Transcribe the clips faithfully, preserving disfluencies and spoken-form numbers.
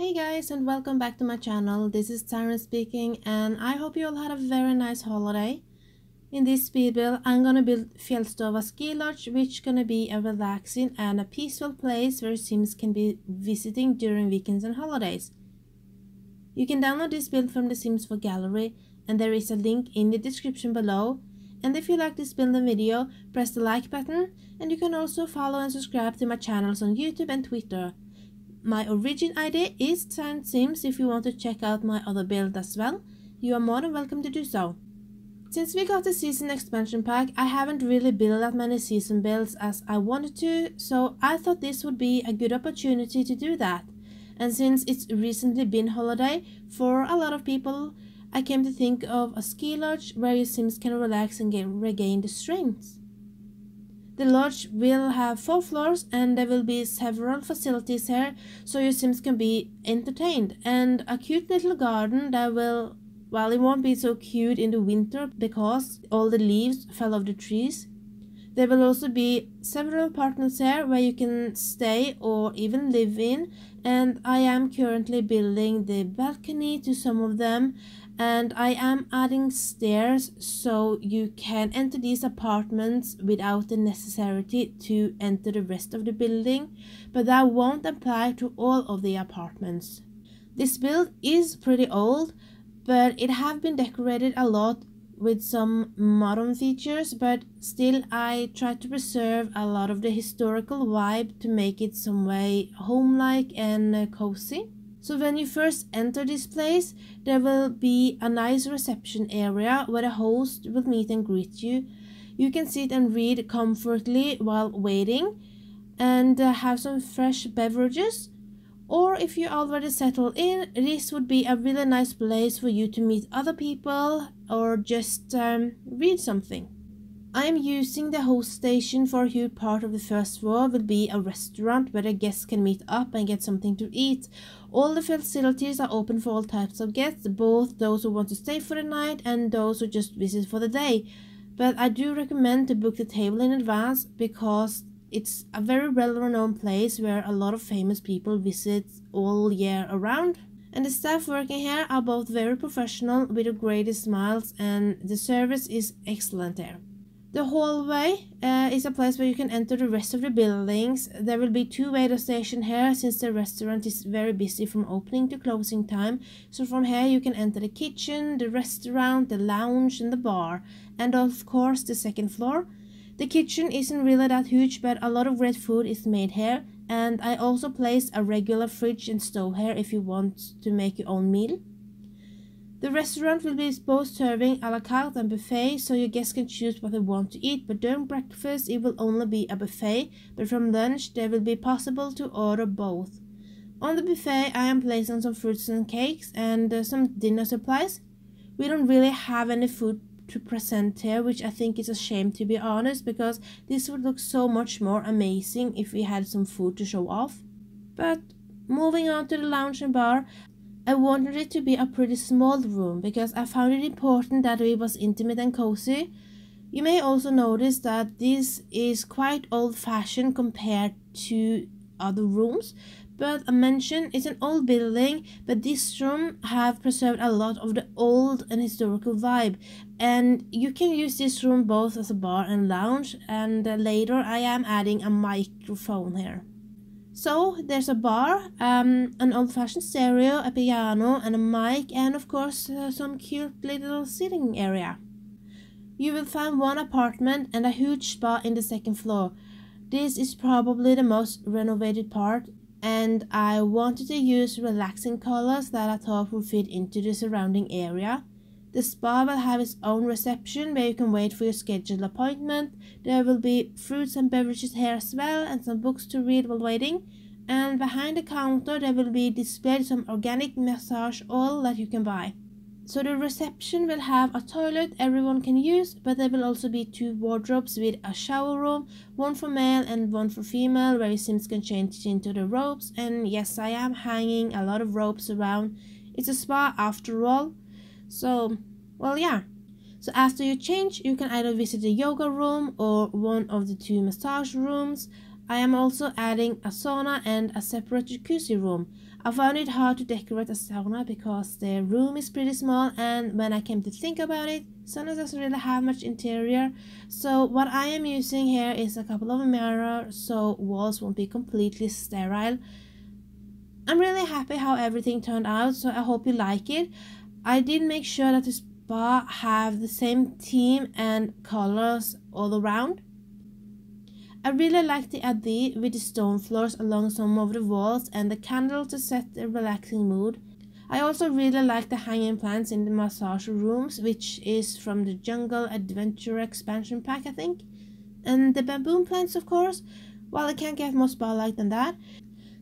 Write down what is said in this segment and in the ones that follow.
Hey guys, and welcome back to my channel. This is Tsiren speaking, and I hope you all had a very nice holiday. In this speed build, I'm gonna build Fjellstova Ski Lodge, which is gonna be a relaxing and a peaceful place where Sims can be visiting during weekends and holidays. You can download this build from the Sims four gallery, and there is a link in the description below. And if you like this build and video, press the like button, and you can also follow and subscribe to my channels on YouTube and Twitter. My origin I D is tsiren_sims. If you want to check out my other build as well, you are more than welcome to do so. Since we got the season expansion pack, I haven't really built that many season builds as I wanted to, so I thought this would be a good opportunity to do that. And since it's recently been holiday for a lot of people, I came to think of a ski lodge where your Sims can relax and gain, regain the strength. The lodge will have four floors, and there will be several facilities here, so your Sims can be entertained. And a cute little garden that will, well, it won't be so cute in the winter because all the leaves fell off the trees. There will also be several apartments here where you can stay or even live in, and I am currently building the balcony to some of them, and I am adding stairs so you can enter these apartments without the necessity to enter the rest of the building, but that won't apply to all of the apartments. This build is pretty old, but it have been decorated a lot with some modern features, but still I try to preserve a lot of the historical vibe to make it some way home-like and uh, cozy. So when you first enter this place, there will be a nice reception area where the host will meet and greet you. You can sit and read comfortably while waiting and uh, have some fresh beverages. Or if you already settled in, this would be a really nice place for you to meet other people or just um, read something. I'm using the host station for a huge part of the first floor will be a restaurant where the guests can meet up and get something to eat. All the facilities are open for all types of guests, both those who want to stay for the night and those who just visit for the day. But I do recommend to book the table in advance because it's a very well-known place where a lot of famous people visit all year around. And the staff working here are both very professional with the greatest smiles, and the service is excellent here. The hallway uh, is a place where you can enter the rest of the buildings. There will be two waiter stations here since the restaurant is very busy from opening to closing time. So from here you can enter the kitchen, the restaurant, the lounge and the bar, and of course the second floor. The kitchen isn't really that huge, but a lot of great food is made here, and I also placed a regular fridge and stove here if you want to make your own meal. The restaurant will be both serving a la carte and buffet, so your guests can choose what they want to eat, but during breakfast it will only be a buffet, but from lunch there will be possible to order both. On the buffet I am placing some fruits and cakes and uh, some dinner supplies. We don't really have any food to present here, which I think is a shame to be honest, because this would look so much more amazing if we had some food to show off. But moving on to the lounge and bar, I wanted it to be a pretty small room because I found it important that it was intimate and cozy. You may also notice that this is quite old-fashioned compared to other rooms, but I mentioned it's an old building, but this room have preserved a lot of the old and historical vibe, and you can use this room both as a bar and lounge, and uh, later I am adding a microphone here. So there's a bar, um, an old-fashioned stereo, a piano and a mic, and of course uh, some cute little sitting area. You will find one apartment and a huge spa in the second floor. This is probably the most renovated part, and I wanted to use relaxing colors that I thought would fit into the surrounding area. The spa will have its own reception where you can wait for your scheduled appointment. There will be fruits and beverages here as well, and some books to read while waiting. And behind the counter there will be displayed some organic massage oil that you can buy. So the reception will have a toilet everyone can use, but there will also be two wardrobes with a shower room, one for male and one for female, where your Sims can change into the robes. And yes, I am hanging a lot of robes around. It's a spa after all. So, well, yeah. So after you change, you can either visit the yoga room or one of the two massage rooms. I am also adding a sauna and a separate jacuzzi room. I found it hard to decorate a sauna because the room is pretty small, and when I came to think about it, sauna doesn't really have much interior. So what I am using here is a couple of mirrors so walls won't be completely sterile. I'm really happy how everything turned out, so I hope you like it. I did make sure that the spa have the same theme and colors all around. I really like the idea with the stone floors along some of the walls and the candle to set a relaxing mood. I also really like the hanging plants in the massage rooms, which is from the Jungle Adventure Expansion Pack, I think. And the bamboo plants, of course. Well, I can't get more spa-like than that.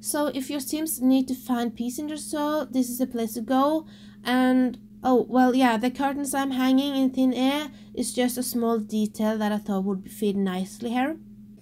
So if your Sims need to find peace in their soul, this is the place to go. And, oh, well, yeah, the curtains I'm hanging in thin air is just a small detail that I thought would fit nicely here.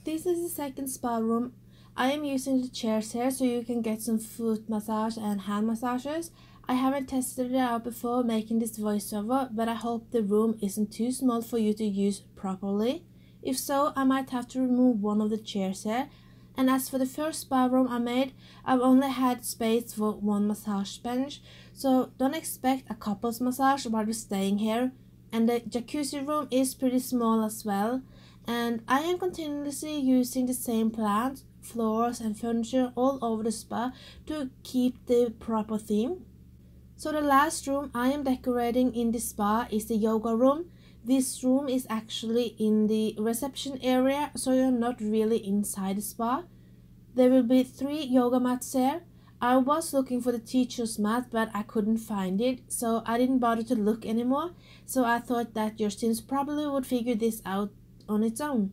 This is the second spa room. I am using the chairs here so you can get some foot massage and hand massages. I haven't tested it out before making this voiceover, but I hope the room isn't too small for you to use properly. If so, I might have to remove one of the chairs here. And as for the first spa room I made, I've only had space for one massage bench, so don't expect a couple's massage while you're staying here. And the jacuzzi room is pretty small as well. And I am continuously using the same plants, floors and furniture all over the spa to keep the proper theme. So the last room I am decorating in the spa is the yoga room. This room is actually in the reception area, so you're not really inside the spa. There will be three yoga mats here. I was looking for the teacher's mat, but I couldn't find it, so I didn't bother to look anymore. So I thought that your Sims probably would figure this out on its own.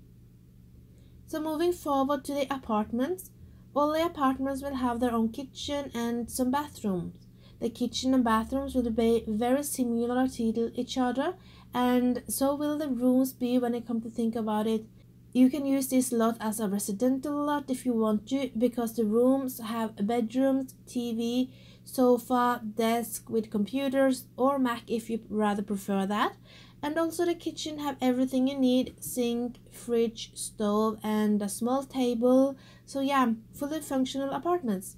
So moving forward to the apartments, all the apartments will have their own kitchen and some bathrooms. The kitchen and bathrooms will be very similar to each other, and so will the rooms be when you come to think about it. You can use this lot as a residential lot if you want to, because the rooms have bedrooms, T V, sofa, desk with computers or Mac if you rather prefer that. And also the kitchen have everything you need, sink, fridge, stove and a small table. So yeah, fully functional apartments.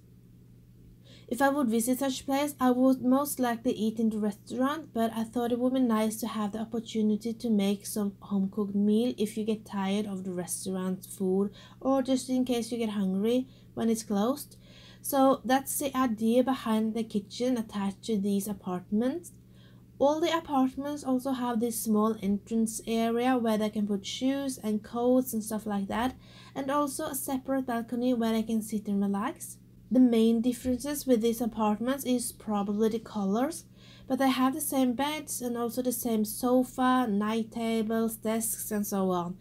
If I would visit such place, I would most likely eat in the restaurant, but I thought it would be nice to have the opportunity to make some home cooked meal if you get tired of the restaurant food, or just in case you get hungry when it's closed. So that's the idea behind the kitchen attached to these apartments. All the apartments also have this small entrance area where they can put shoes and coats and stuff like that, and also a separate balcony where they can sit and relax. The main differences with these apartments is probably the colors, but they have the same beds and also the same sofa, night tables, desks and so on.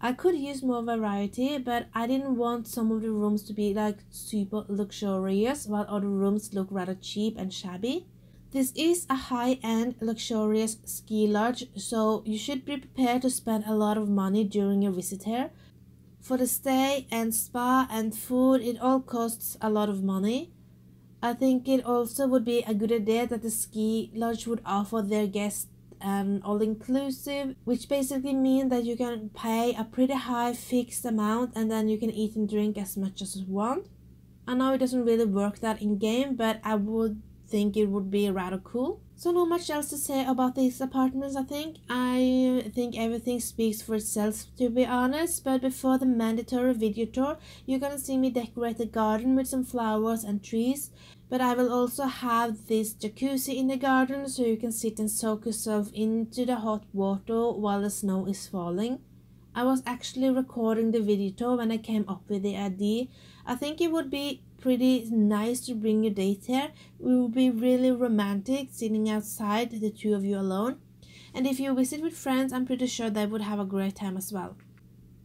I could use more variety, but I didn't want some of the rooms to be like super luxurious while other rooms look rather cheap and shabby. This is a high-end luxurious ski lodge, so you should be prepared to spend a lot of money during your visit here. For the stay and spa and food, it all costs a lot of money. I think it also would be a good idea that the ski lodge would offer their guests an all-inclusive, which basically means that you can pay a pretty high fixed amount and then you can eat and drink as much as you want. I know it doesn't really work that in-game, but I would think it would be rather cool. So not much else to say about these apartments. I think I think everything speaks for itself, to be honest, but before the mandatory video tour you're gonna see me decorate the garden with some flowers and trees, but I will also have this jacuzzi in the garden so you can sit and soak yourself into the hot water while the snow is falling. I was actually recording the video tour when I came up with the idea. I think it would be pretty nice to bring your date here. It will be really romantic sitting outside, the two of you alone. And if you visit with friends, I'm pretty sure they would have a great time as well.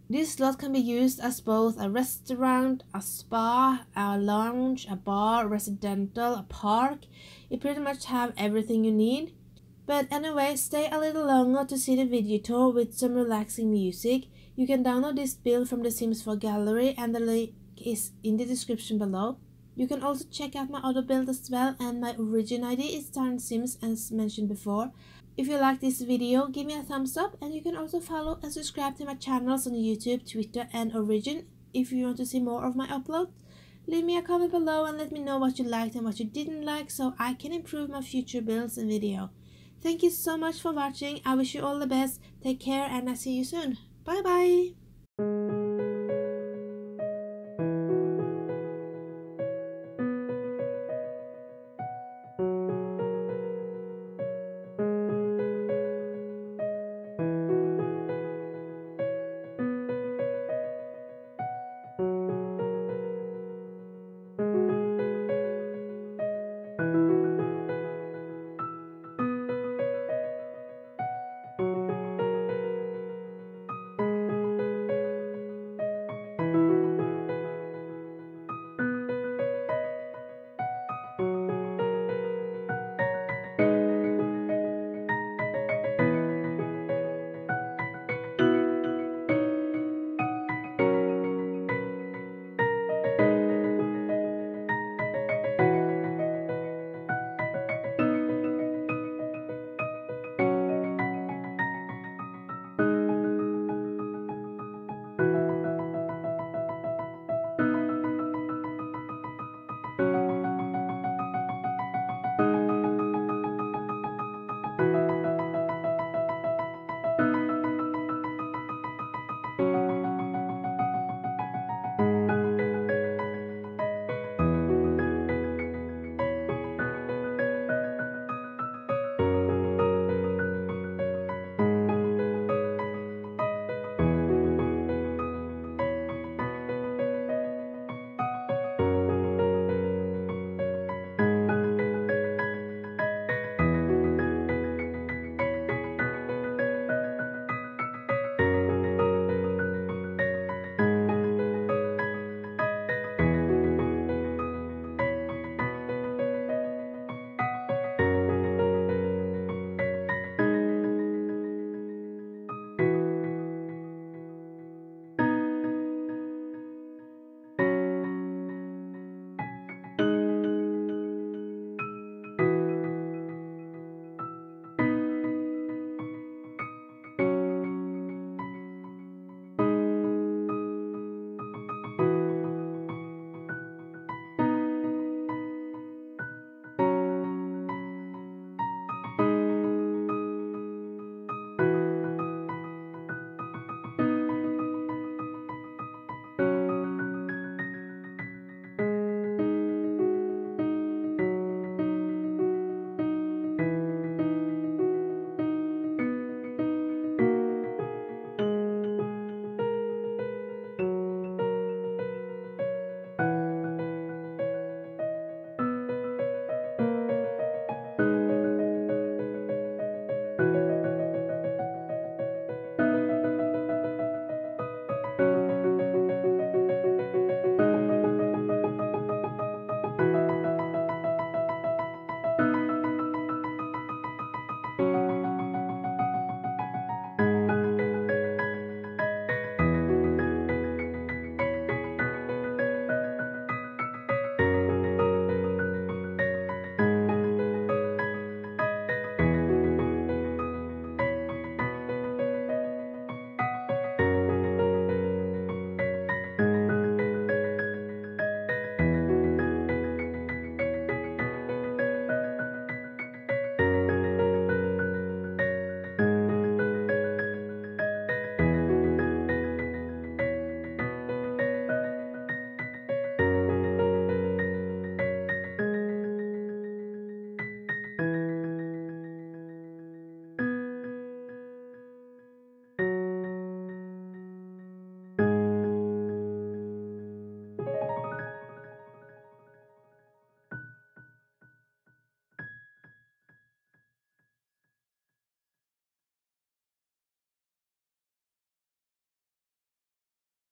This slot can be used as both a restaurant, a spa, a lounge, a bar, residential, a park. You pretty much have everything you need. But anyway, stay a little longer to see the video tour with some relaxing music. You can download this build from the Sims four gallery, and the link is in the description below. You can also check out my other build as well, and my origin I D is tsiren underscore sims as mentioned before. If you like this video, give me a thumbs up, and you can also follow and subscribe to my channels on YouTube, Twitter and Origin. if you want to see more of my uploads. Leave me a comment below and let me know what you liked and what you didn't like so I can improve my future builds and video. Thank you so much for watching. I wish you all the best. Take care and I'll see you soon. Bye bye!